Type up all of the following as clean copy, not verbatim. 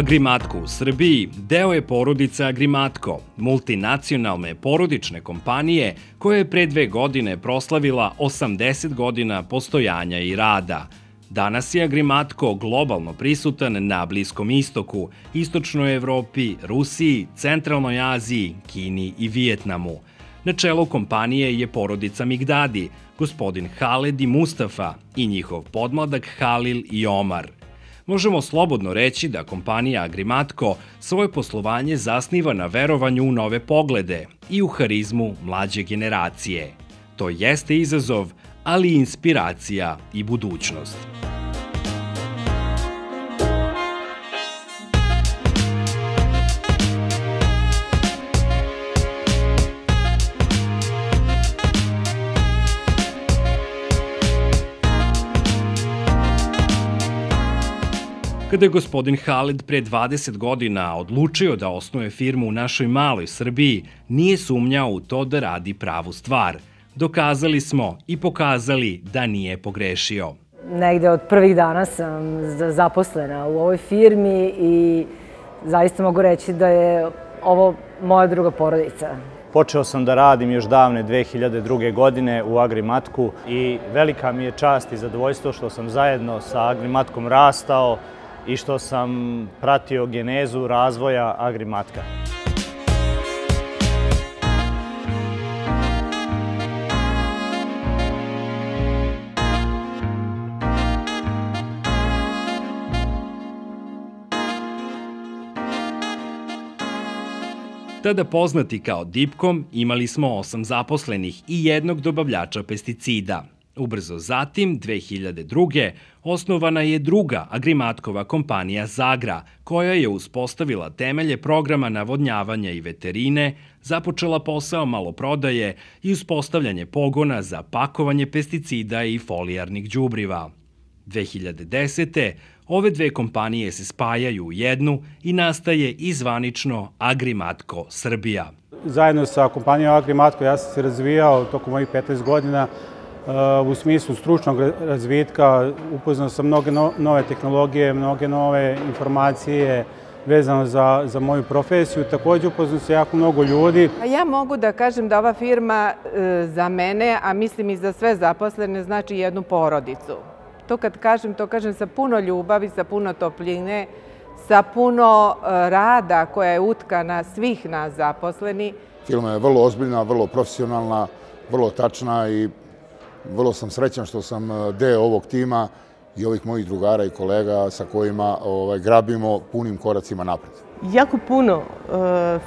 Agrimatco u Srbiji deo je porodice Agrimatco, multinacionalne porodične kompanije koja je pre 2 godine proslavila 80 godina postojanja i rada. Danas je Agrimatco globalno prisutan na Bliskom istoku, Istočnoj Evropi, Rusiji, Centralnoj Aziji, Kini i Vijetnamu. Na čelu kompanije je porodica Migdadi, gospodin Khaled i Mustafa i njihov podmladak Halil Iomar. Možemo slobodno reći da kompanija Agrimatco svoje poslovanje zasniva na verovanju u nove poglede i u harizmu mlađe generacije. To jeste izazov, ali i inspiracija i budućnost. Kada je gospodin Khaled pre 20 godina odlučio da osnuje firmu u našoj maloj Srbiji, nije sumnjao u to da radi pravu stvar. Dokazali smo i pokazali da nije pogrešio. Negde od prvih dana sam zaposlena u ovoj firmi i zaista mogu reći da je ovo moja druga porodica. Počeo sam da radim još davne 2002. godine u Agrimatcu i velika mi je čast i zadovoljstvo što sam zajedno sa Agrimatcom rastao i što sam pratio genezu razvoja Agrimatca. Tada poznati kao dipkom, imali smo 8 zaposlenih i 1 dobavljača pesticida. Ubrzo zatim, 2002. osnovana je druga Agrimatcova kompanija Zagra, koja je uspostavila temelje programa navodnjavanja i veterine, započela posao maloprodaje i uspostavljanje pogona za pakovanje pesticida i folijarnih đubriva. 2010. ove 2 kompanije se spajaju u jednu i nastaje i zvanično Agrimatco Srbija. Zajedno sa kompanijom Agrimatco ja sam se razvijao tokom mojih 15 godina u smislu stručnog razvitka. Upoznao sam mnoge nove tehnologije, mnoge nove informacije vezano za moju profesiju. Također upoznao sam jako mnogo ljudi. Ja mogu da kažem da ova firma za mene, a mislim i za sve zaposlene, znači jednu porodicu. To kad kažem, to kažem sa puno ljubavi, sa puno topline, sa puno rada koja je utkana svih nas zaposleni. Firma je vrlo ozbiljna, vrlo profesionalna, vrlo tačna i vrlo sam srećan što sam deo ovog tima i ovih mojih drugara i kolega sa kojima grabimo punim koracima napred. Jako puno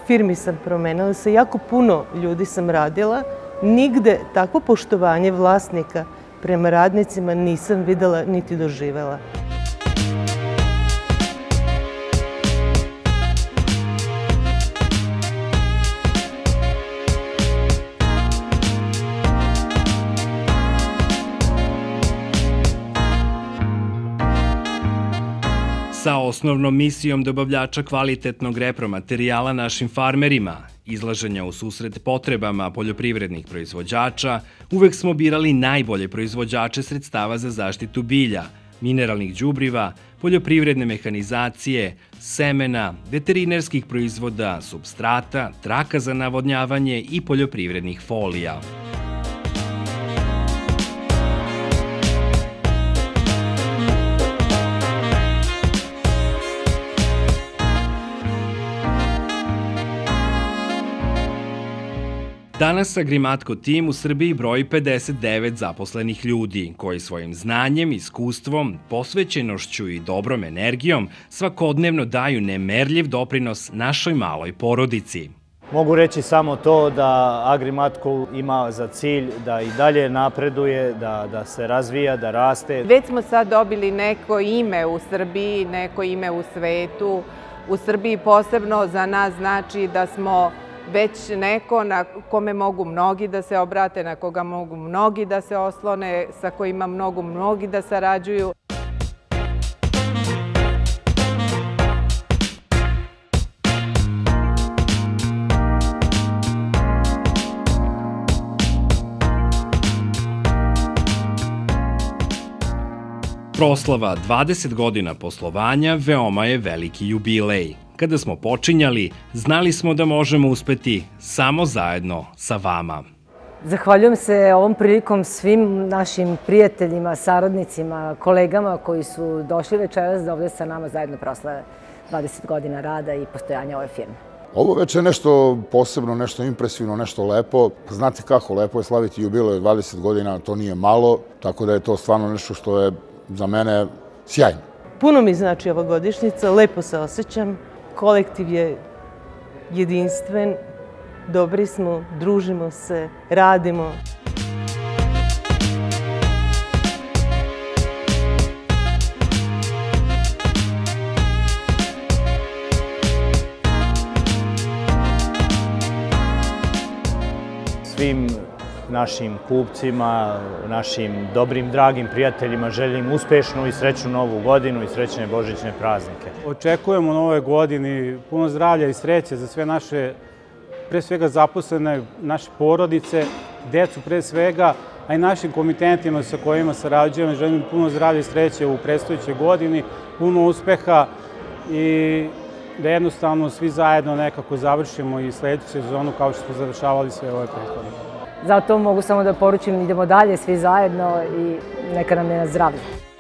firmi sam promenila, sa jako puno ljudi sam radila. Nigde takvo poštovanje vlasnika prema radnicima nisam videla niti doživela. Sa osnovnom misijom dobavljača kvalitetnog repromaterijala našim farmerima, izlaženja u susret potrebama poljoprivrednih proizvođača, uvek smo birali najbolje proizvođače sredstava za zaštitu bilja, mineralnih đubriva, poljoprivredne mehanizacije, semena, veterinarskih proizvoda, supstrata, traka za navodnjavanje i poljoprivrednih folija. Danas Agrimatco tim u Srbiji broji 59 zaposlenih ljudi koji svojim znanjem, iskustvom, posvećenošću i dobrom energijom svakodnevno daju nemerljiv doprinos našoj maloj porodici. Mogu reći samo to da Agrimatco ima za cilj da i dalje napreduje, da se razvija, da raste. Već smo sad dobili neko ime u Srbiji, neko ime u svetu. U Srbiji posebno za nas znači da smo već neko na kome mogu mnogi da se obrate, na koga mogu mnogi da se oslone, sa kojima mogu mnogi da sarađuju. Proslava 20 godina poslovanja veoma je veliki jubilej. Kada smo počinjali, znali smo da možemo uspeti samo zajedno sa vama. Zahvaljujem se ovom prilikom svim našim prijateljima, saradnicima, kolegama koji su došli večeras da ovdje sa nama zajedno proslave 20 godina rada i postojanja ove firme. Ovo već je nešto posebno, nešto impresivno, nešto lepo. Znate kako, lepo je slaviti jubilej 20 godina, to nije malo, tako da je to stvarno nešto što je za mene sjajno. Puno mi znači ova godišnjica, lepo se osjećam. Kolektiv je jedinstven, dobri smo, družimo se, radimo. Svim našim kupcima, našim dobrim, dragim prijateljima želim uspešnu i srećnu novu godinu i srećne božićne praznike. Očekujemo u novoj godini puno zdravlja i sreće za sve naše, pre svega zaposlene, naše porodice, decu pre svega, a i našim komitentima sa kojima sarađujemo. Želim puno zdravlja i sreće u predstojećoj godini, puno uspeha i da jednostavno svi zajedno nekako završimo i sljedeću sezonu kao što smo završavali sve ove prethodne. Zato mogu samo da poručim, idemo dalje svi zajedno i neka nam je na zdravlje.